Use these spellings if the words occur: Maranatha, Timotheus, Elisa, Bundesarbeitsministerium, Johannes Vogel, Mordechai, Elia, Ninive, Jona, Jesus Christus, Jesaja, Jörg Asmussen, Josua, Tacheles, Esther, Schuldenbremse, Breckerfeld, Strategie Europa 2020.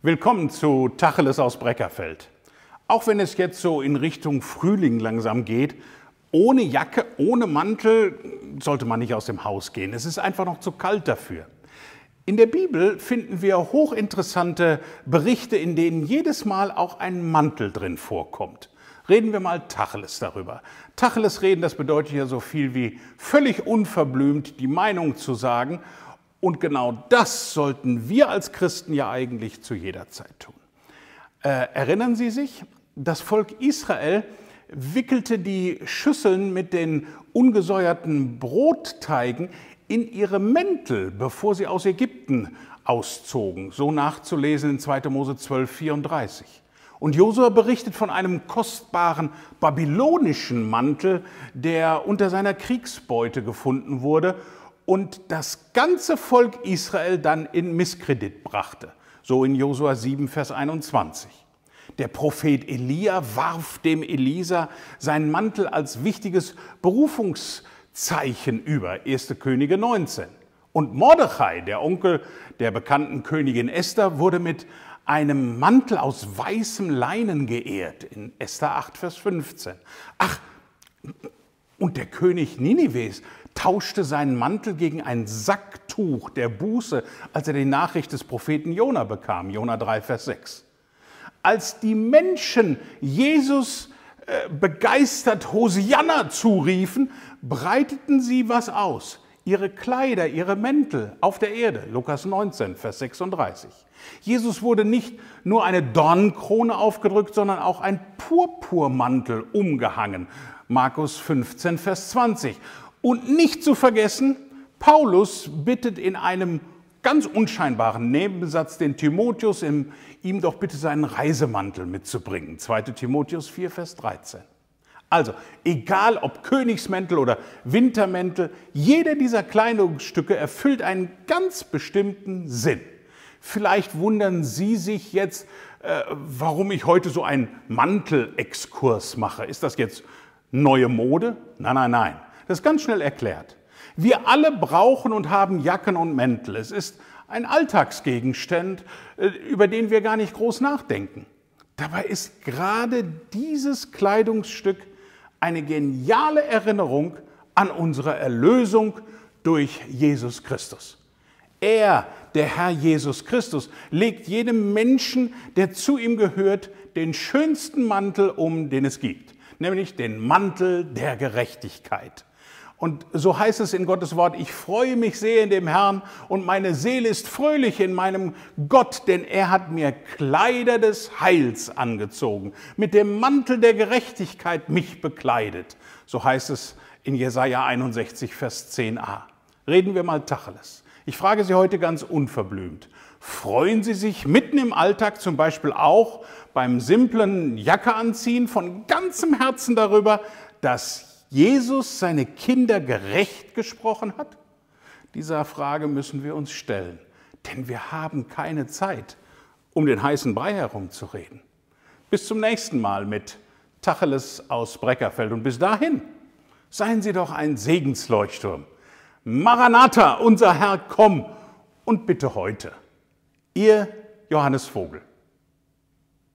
Willkommen zu Tacheles aus Breckerfeld. Auch wenn es jetzt so in Richtung Frühling langsam geht, ohne Jacke, ohne Mantel sollte man nicht aus dem Haus gehen. Es ist einfach noch zu kalt dafür. In der Bibel finden wir hochinteressante Berichte, in denen jedes Mal auch ein Mantel drin vorkommt. Reden wir mal Tacheles darüber. Tacheles reden, das bedeutet ja so viel wie völlig unverblümt die Meinung zu sagen. Und genau das sollten wir als Christen ja eigentlich zu jeder Zeit tun. Erinnern Sie sich, das Volk Israel wickelte die Schüsseln mit den ungesäuerten Brotteigen in ihre Mäntel, bevor sie aus Ägypten auszogen. So nachzulesen in 2. Mose 12, 34. Und Josua berichtet von einem kostbaren babylonischen Mantel, der unter seiner Kriegsbeute gefunden wurde und das ganze Volk Israel dann in Misskredit brachte. So in Josua 7, Vers 21. Der Prophet Elia warf dem Elisa seinen Mantel als wichtiges Berufungszeichen über, 1. Könige 19. Und Mordechai, der Onkel der bekannten Königin Esther, wurde mit einem Mantel aus weißem Leinen geehrt, in Esther 8, Vers 15. Ach, und der König Ninives tauschte seinen Mantel gegen ein Sacktuch der Buße, als er die Nachricht des Propheten Jona bekam, Jona 3, Vers 6. Als die Menschen Jesus begeistert Hosianna zuriefen, breiteten sie was aus. Ihre Kleider, ihre Mäntel auf der Erde, Lukas 19, Vers 36. Jesus wurde nicht nur eine Dornenkrone aufgedrückt, sondern auch ein Purpurmantel umgehangen, Markus 15, Vers 20. Und nicht zu vergessen, Paulus bittet in einem ganz unscheinbaren Nebensatz den Timotheus, ihm doch bitte seinen Reisemantel mitzubringen, 2. Timotheus 4, Vers 13. Also, egal ob Königsmäntel oder Wintermäntel, jeder dieser Kleidungsstücke erfüllt einen ganz bestimmten Sinn. Vielleicht wundern Sie sich jetzt, warum ich heute so einen Mantelexkurs mache. Ist das jetzt neue Mode? Nein, nein, nein. Das ist ganz schnell erklärt. Wir alle brauchen und haben Jacken und Mäntel. Es ist ein Alltagsgegenstand, über den wir gar nicht groß nachdenken. Dabei ist gerade dieses Kleidungsstück eine geniale Erinnerung an unsere Erlösung durch Jesus Christus. Er, der Herr Jesus Christus, legt jedem Menschen, der zu ihm gehört, den schönsten Mantel um, den es gibt, nämlich den Mantel der Gerechtigkeit. Und so heißt es in Gottes Wort: Ich freue mich sehr in dem Herrn und meine Seele ist fröhlich in meinem Gott, denn er hat mir Kleider des Heils angezogen, mit dem Mantel der Gerechtigkeit mich bekleidet. So heißt es in Jesaja 61, Vers 10a. Reden wir mal Tacheles. Ich frage Sie heute ganz unverblümt. Freuen Sie sich mitten im Alltag, zum Beispiel auch beim simplen Jacke anziehen, von ganzem Herzen darüber, dass Jesus seine Kinder gerecht gesprochen hat? Dieser Frage müssen wir uns stellen, denn wir haben keine Zeit, um den heißen Brei herumzureden. Bis zum nächsten Mal mit Tacheles aus Breckerfeld und bis dahin, seien Sie doch ein Segensleuchtturm. Maranatha, unser Herr, komm und bitte heute. Ihr Johannes Vogel.